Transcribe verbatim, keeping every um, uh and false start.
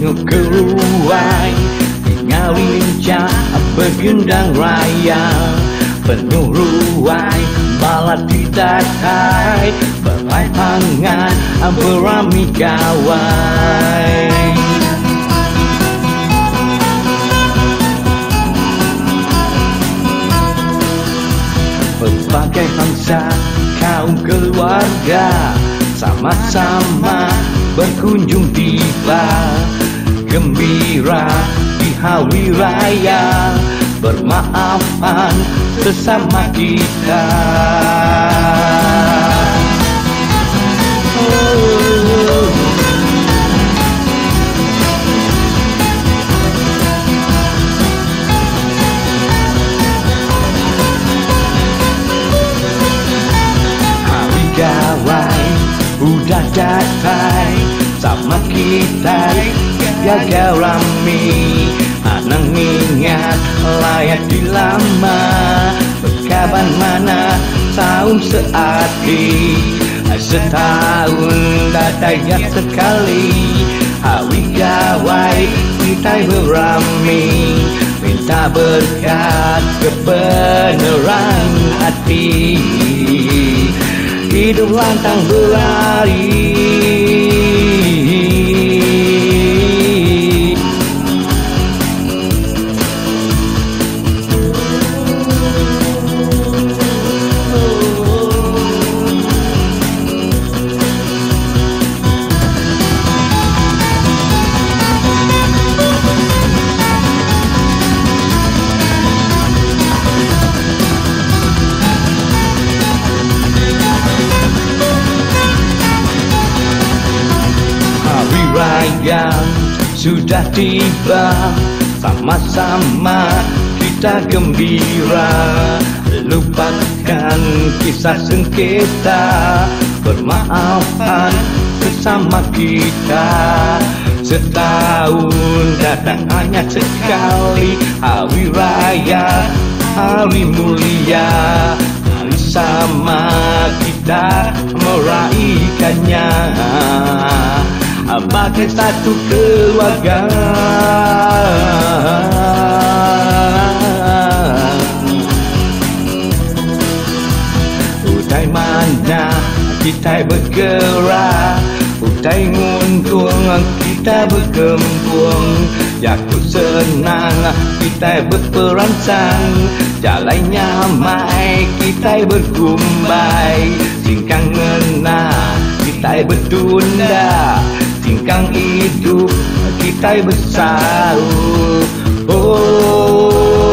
penuh keruai, ngalincah bergendang raya, penuh ruai bala ditatai, berai pangan berami gawai. Berbagai bangsa kaum keluarga sama-sama berkunjung tiba, gembira di hari raya, bermaafan sesama kita. Gawai udah datai, sama kita gagal rami. Anang ingat layak di lama, bekaban mana tahun searti, setahun datanya sekali. Hawi gawai kita berami, minta berkat kebenaran hati, hidup lantang berlari. Raya sudah tiba, sama-sama kita gembira, lupakan kisah sengketa, bermaafan sesama kita. Setahun datang hanya sekali, hari raya, hari mulia, hari sama kita meraihkannya, pakai satu keluarga. Utai mana kita bergerak, utai nguntung kita berkembung, yaku senang kita berperansang, jalai nyamai kita bergumbai, singkang ngena kita bertunda, singkang hidup kita bersaul. Oh.